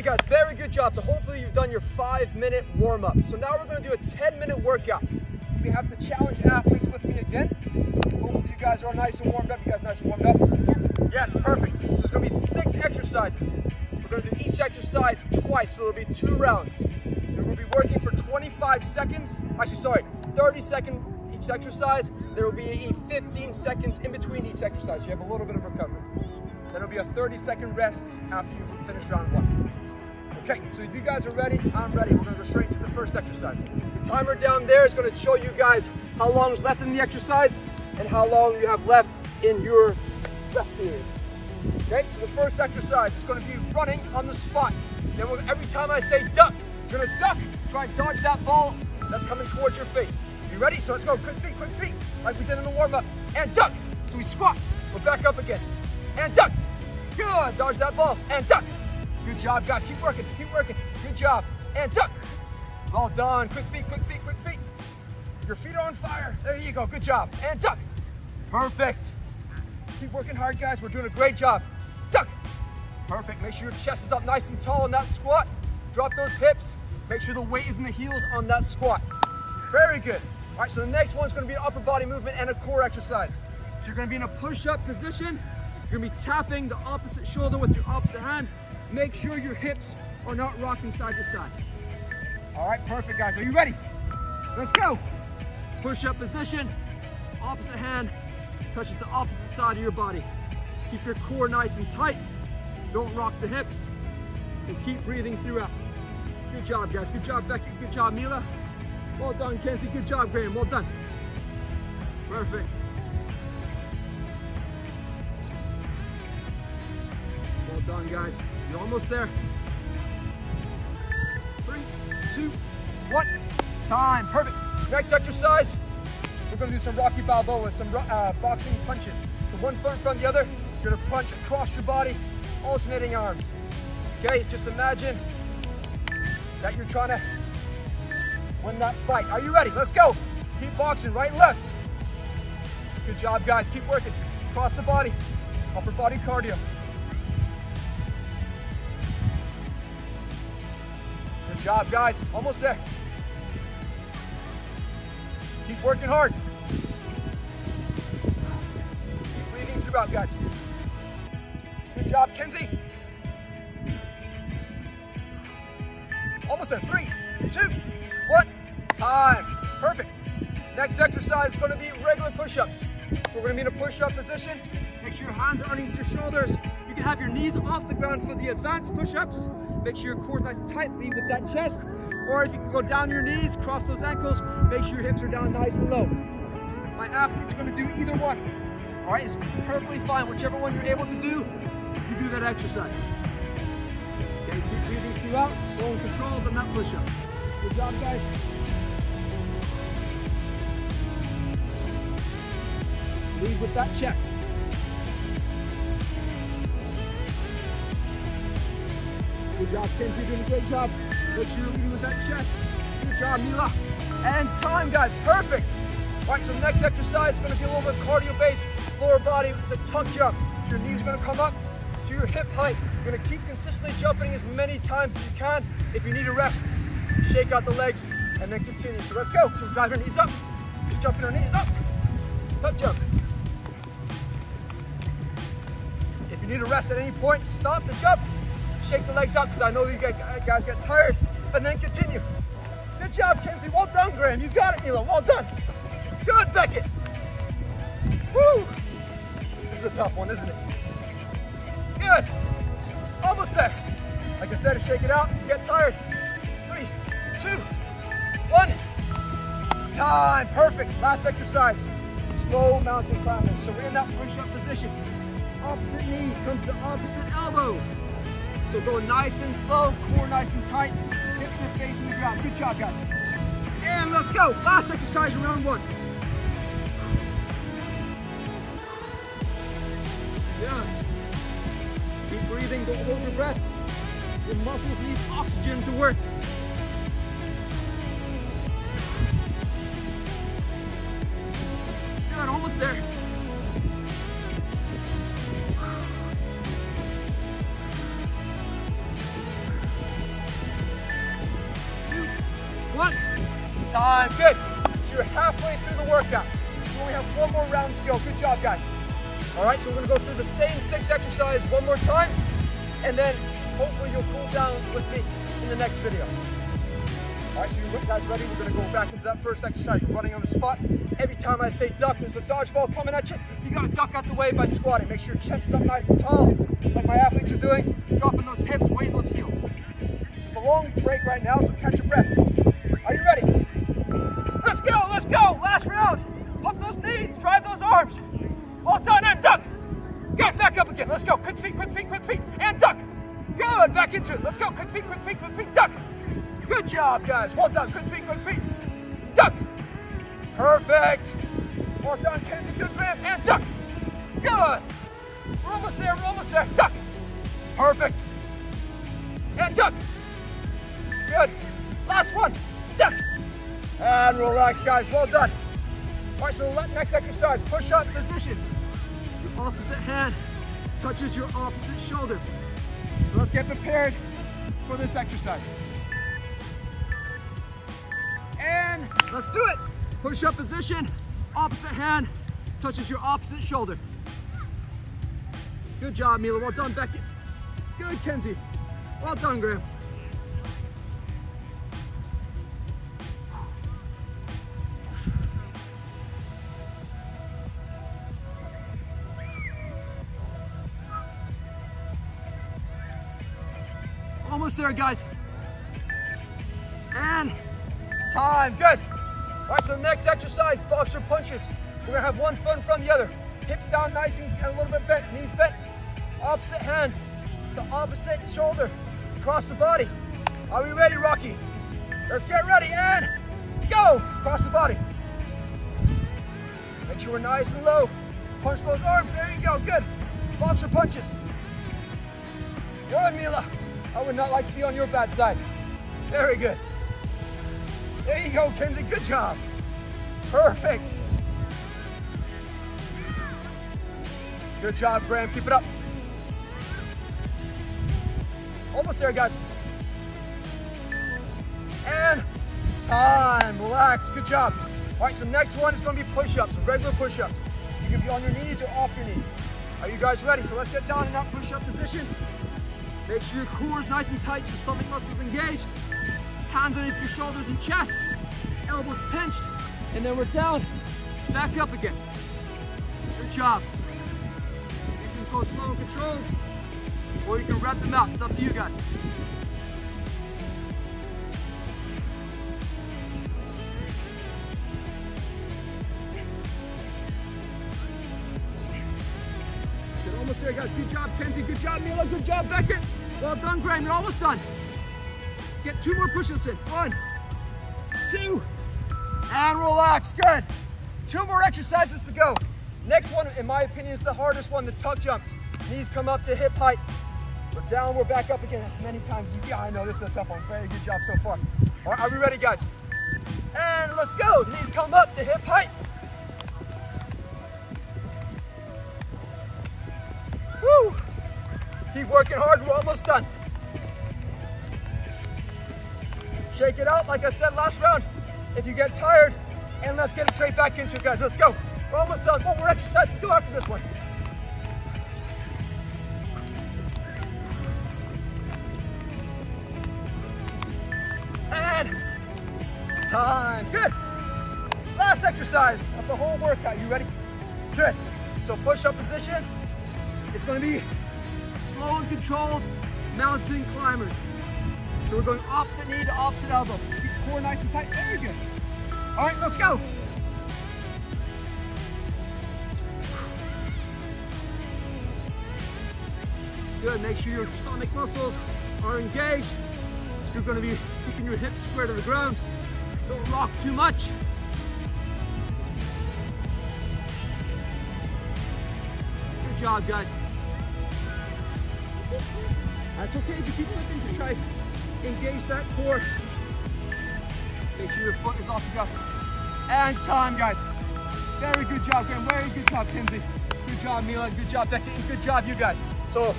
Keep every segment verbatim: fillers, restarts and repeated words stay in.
Alright guys, very good job. So hopefully you've done your five minute warm up. So now we're going to do a ten minute workout. We have to challenge athletes with me again. Hopefully you guys are nice and warmed up. You guys nice and warmed up? Yes, perfect. So it's going to be six exercises. We're going to do each exercise twice, so it'll be two rounds. And we're going to be working for twenty-five seconds, actually sorry, thirty seconds each exercise. There will be fifteen seconds in between each exercise. You have a little bit of recovery. Then it'll be a thirty second rest after you finish round one. Okay, so if you guys are ready, I'm ready. We're gonna go straight to the first exercise. The timer down there is gonna show you guys how long is left in the exercise and how long you have left in your rest period. Okay, so the first exercise is gonna be running on the spot. Then every time I say duck, you're gonna duck, try and dodge that ball that's coming towards your face. You ready? So let's go, quick feet, quick feet, like we did in the warm up, and duck. So we squat, we're back up again, and duck. Good, dodge that ball, and duck. Good job, guys, keep working, keep working. Good job, and duck. Well done, quick feet, quick feet, quick feet. Your feet are on fire, there you go, good job, and duck. Perfect. Keep working hard, guys, we're doing a great job. Duck, perfect. Make sure your chest is up nice and tall in that squat. Drop those hips, make sure the weight is in the heels on that squat. Very good. All right, so the next one's gonna be an upper body movement and a core exercise. So you're gonna be in a push-up position. You're gonna be tapping the opposite shoulder with your opposite hand. Make sure your hips are not rocking side to side. All right, perfect, guys. Are you ready? Let's go. Push-up position, opposite hand touches the opposite side of your body. Keep your core nice and tight. Don't rock the hips. And keep breathing throughout. Good job, guys. Good job, Becky. Good job, Mila. Well done, Kenzie. Good job, Graham. Well done. Perfect. Well done, guys. You're almost there. Three, two, one. Time. Perfect. Next exercise, we're going to do some Rocky Balboa, some uh, boxing punches. So one foot in front of the other. You're going to punch across your body, alternating arms. Okay, just imagine that you're trying to win that fight. Are you ready? Let's go. Keep boxing, right and left. Good job, guys. Keep working. Across the body, upper body cardio. Good job, guys. Almost there. Keep working hard. Keep breathing throughout, guys. Good job, Kenzie. Almost there. Three, two, one. Time. Perfect. Next exercise is going to be regular push-ups. So we're going to be in a push-up position. Make sure your hands are underneath your shoulders. You can have your knees off the ground for the advanced push-ups. Make sure your core is nice and tight, lead with that chest. Or if you can go down your knees, cross those ankles, make sure your hips are down nice and low. My athletes are gonna do either one. All right, it's perfectly fine. Whichever one you're able to do, you do that exercise. Okay, keep breathing throughout, slow and controlled, but not push up. Good job, guys. Lead with that chest. Good job, Kenzie, doing a great job. Make sure you're leading with that chest. Good job, Mila. And time, guys, perfect. All right, so the next exercise is gonna be a little bit cardio-based, lower body, it's a tuck jump. So your knees are gonna come up to your hip height. You're gonna keep consistently jumping as many times as you can. If you need a rest, shake out the legs and then continue. So let's go, so drive your knees up. Just jumping our knees up, tuck jumps. If you need a rest at any point, stop the jump. Shake the legs up because I know you guys get tired, and then continue. Good job, Kenzie. Well done, Graham. You got it, Mila. Well done. Good, Beckett. Woo! This is a tough one, isn't it? Good. Almost there. Like I said, shake it out. Get tired. Three, two, one. Time. Perfect. Last exercise. Slow mountain climbing. So we're in that push-up position. Opposite knee comes to opposite elbow. So go nice and slow, core nice and tight, hips are facing the ground. Good job, guys. And let's go. Last exercise in round one. Yeah. Keep breathing, go over breath. Your muscles need oxygen to work. Good, almost there. Good. So you're halfway through the workout. We only have one more round to go. Good job, guys. All right, so we're going to go through the same six exercises one more time, and then hopefully you'll cool down with me in the next video. All right, so you guys ready? We're going to go back into that first exercise. You're running on the spot. Every time I say duck, there's a dodgeball coming at you. You got to duck out the way by squatting. Make sure your chest is up nice and tall, like my athletes are doing. Dropping those hips, weighting those heels. It's a long break right now, so catch your breath. Are you ready? Let's go, let's go. Last round. Pump those knees, drive those arms. All done, and duck. Good, back up again. Let's go. Quick feet, quick feet, quick feet, and duck. Good, back into it. Let's go. Quick feet, quick feet, quick feet, duck. Good job, guys. Well done. Quick feet, quick feet, duck. Perfect. Well done, Kenzie. Good grip, and duck. Good. We're almost there, we're almost there. Duck. Perfect. And duck. Good. Last one, duck. And relax, guys. Well done. All right, so next exercise, push-up position. Your opposite hand touches your opposite shoulder. So let's get prepared for this exercise. And let's do it. Push-up position, opposite hand touches your opposite shoulder. Good job, Mila. Well done, Becky. Good, Kenzie. Well done, Graham. Almost there, guys. And time, good. All right, so the next exercise, boxer punches. We're gonna have one foot in front of the other. Hips down nice and a little bit bent, knees bent. Opposite hand to opposite shoulder, cross the body. Are we ready, Rocky? Let's get ready and go. Cross the body. Make sure we're nice and low. Punch those arms, there you go, good. Boxer punches. Good, Mila. I would not like to be on your bad side. Very good. There you go, Kenzie. Good job. Perfect. Good job, Graham. Keep it up. Almost there, guys. And time. Relax. Good job. All right, so next one is going to be push-ups, regular push-ups. You can be on your knees or off your knees. Are you guys ready? So let's get down in that push-up position. Make sure your core is nice and tight, your stomach muscles engaged. Hands underneath your shoulders and chest. Elbows pinched. And then we're down. Back up again. Good job. You can go slow and controlled, or you can wrap them out. It's up to you guys. You're almost there, guys. Good job, Kenzie. Good job, Mila. Good job, Beckett. Well done, Graham. You're almost done. Get two more push-ups in. One, two, and relax. Good. Two more exercises to go. Next one, in my opinion, is the hardest one, the tuck jumps. Knees come up to hip height. We're down, we're back up again as many times. Yeah, I know, this is a tough one. Very good job so far. All right, are we ready, guys? And let's go. Knees come up to hip height. Woo. Keep working hard, we're almost done. Shake it out, like I said last round. If you get tired, and let's get it straight back into it, guys. Let's go. We're almost done. One more exercise to do after this one. And time. Good. Last exercise of the whole workout. You ready? Good. So push-up position. It's going to be slow and controlled mountain climbers. So we're going opposite knee to opposite elbow. Keep the core nice and tight. Very good. All right, let's go. Good, make sure your stomach muscles are engaged. You're gonna be keeping your hips square to the ground. Don't rock too much. Good job, guys. That's okay if you keep flipping, just try engage that core. Make sure your foot is off the ground. And time, guys. Very good job, Graham. Very good job, Kenzie. Good job, Mila. Good job, Becky. Good job, you guys. So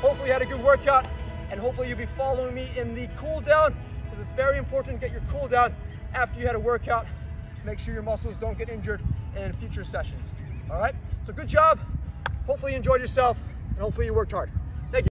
hopefully you had a good workout, and hopefully you'll be following me in the cool down, because it's very important to get your cool down after you had a workout. Make sure your muscles don't get injured in future sessions. All right? So good job. Hopefully you enjoyed yourself, and hopefully you worked hard.